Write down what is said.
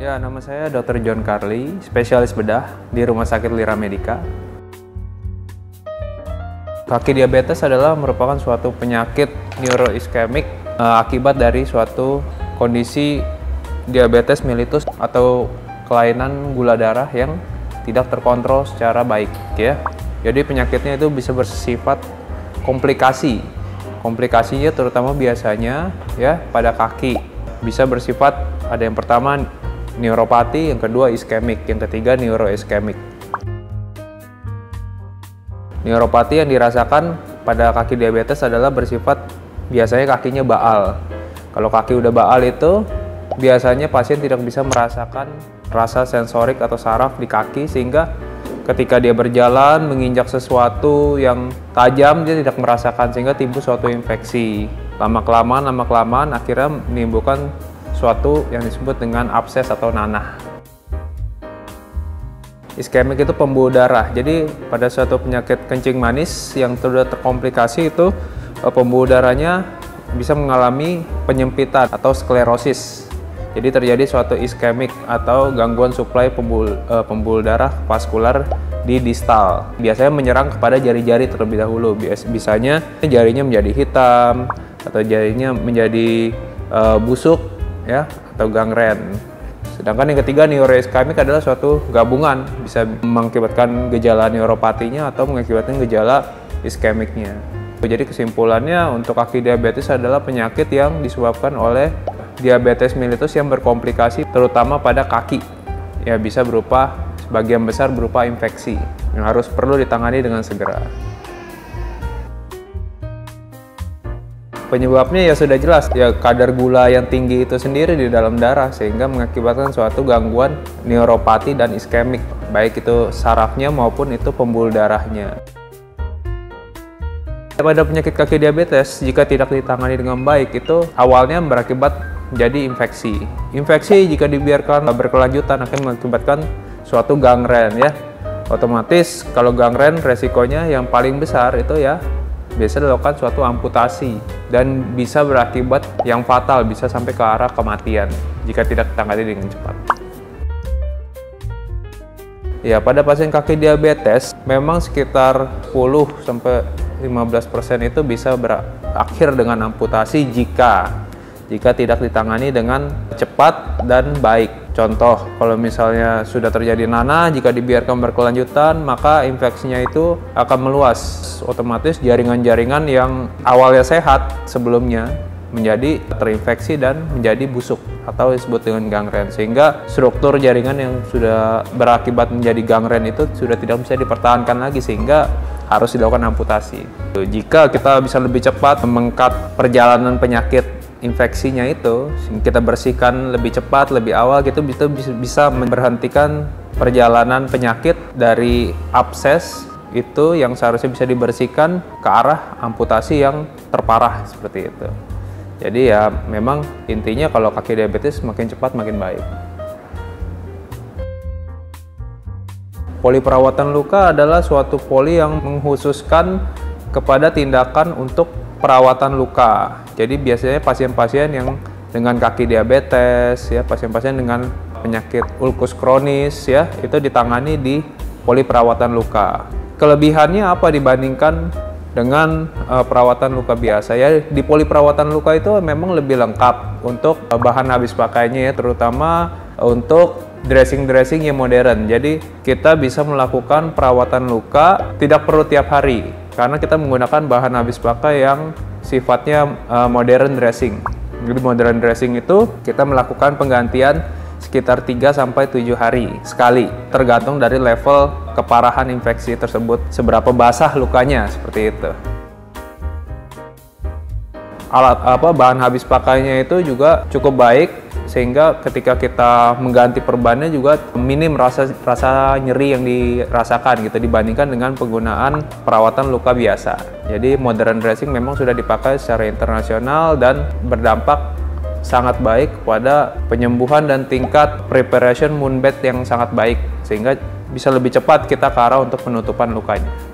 Ya, nama saya Dr. John Karlie, spesialis bedah di Rumah Sakit Lira Medika. Kaki diabetes adalah merupakan suatu penyakit neuroischemik akibat dari suatu kondisi diabetes mellitus atau kelainan gula darah yang tidak terkontrol secara baik, ya. Jadi penyakitnya itu bisa bersifat komplikasi. Komplikasinya terutama biasanya ya pada kaki. Bisa bersifat ada yang pertama neuropati, yang kedua iskemik, yang ketiga neuroischemik. Neuropati yang dirasakan pada kaki diabetes adalah bersifat biasanya kakinya baal. Kalau kaki udah baal itu biasanya pasien tidak bisa merasakan rasa sensorik atau saraf di kaki, sehingga ketika dia berjalan menginjak sesuatu yang tajam dia tidak merasakan, sehingga timbul suatu infeksi. Lama-kelamaan akhirnya menimbulkan suatu yang disebut dengan abses atau nanah. Iskemik itu pembuluh darah. Jadi pada suatu penyakit kencing manis yang sudah terkomplikasi itu pembuluh darahnya bisa mengalami penyempitan atau sklerosis. Jadi terjadi suatu iskemik atau gangguan suplai pembuluh darah vaskular di distal. Biasanya menyerang kepada jari-jari terlebih dahulu. Biasanya jarinya menjadi hitam atau jarinya menjadi busuk, ya, atau gangren. Sedangkan yang ketiga, neuroischemik adalah suatu gabungan, bisa mengakibatkan gejala neuropatinya atau mengakibatkan gejala iskemiknya. Jadi kesimpulannya untuk kaki diabetes adalah penyakit yang disebabkan oleh diabetes mellitus yang berkomplikasi terutama pada kaki. Ya, bisa berupa sebagian besar berupa infeksi yang harus perlu ditangani dengan segera. Penyebabnya ya sudah jelas, ya kadar gula yang tinggi itu sendiri di dalam darah sehingga mengakibatkan suatu gangguan neuropati dan iskemik, baik itu sarafnya maupun itu pembuluh darahnya. Pada penyakit kaki diabetes, jika tidak ditangani dengan baik itu awalnya berakibat jadi infeksi. Infeksi jika dibiarkan berkelanjutan akan mengakibatkan suatu gangren, ya. Otomatis kalau gangren resikonya yang paling besar itu ya biasa dilakukan suatu amputasi dan bisa berakibat yang fatal, bisa sampai ke arah kematian jika tidak ditangani dengan cepat. Ya, pada pasien kaki diabetes memang sekitar 10–15% itu bisa berakhir dengan amputasi jika tidak ditangani dengan cepat dan baik. Contoh, kalau misalnya sudah terjadi nanah, jika dibiarkan berkelanjutan maka infeksinya itu akan meluas. Otomatis jaringan-jaringan yang awalnya sehat sebelumnya menjadi terinfeksi dan menjadi busuk atau disebut dengan gangren, sehingga struktur jaringan yang sudah berakibat menjadi gangren itu sudah tidak bisa dipertahankan lagi sehingga harus dilakukan amputasi. Jika kita bisa lebih cepat mengkat perjalanan penyakit infeksinya itu, kita bersihkan lebih cepat, lebih awal, gitu bisa memberhentikan perjalanan penyakit dari abses itu yang seharusnya bisa dibersihkan ke arah amputasi yang terparah seperti itu. Jadi ya memang intinya kalau kaki diabetes makin cepat makin baik. Poli perawatan luka adalah suatu poli yang mengkhususkan kepada tindakan untuk perawatan luka. Jadi biasanya pasien-pasien yang dengan kaki diabetes, ya pasien-pasien dengan penyakit ulkus kronis, ya itu ditangani di poli perawatan luka. Kelebihannya apa dibandingkan dengan perawatan luka biasa? Ya di poli perawatan luka itu memang lebih lengkap untuk bahan habis pakainya, ya terutama untuk dressing yang modern. Jadi kita bisa melakukan perawatan luka tidak perlu tiap hari karena kita menggunakan bahan habis pakai yang sifatnya modern dressing. Jadi modern dressing itu kita melakukan penggantian sekitar 3–7 hari sekali, tergantung dari level keparahan infeksi tersebut, seberapa basah lukanya seperti itu. Bahan habis pakainya itu juga cukup baik sehingga ketika kita mengganti perbannya juga minim rasa nyeri yang dirasakan gitu dibandingkan dengan penggunaan perawatan luka biasa. Jadi modern dressing memang sudah dipakai secara internasional dan berdampak sangat baik pada penyembuhan dan tingkat preparation wound bed yang sangat baik sehingga bisa lebih cepat kita ke arah untuk penutupan lukanya.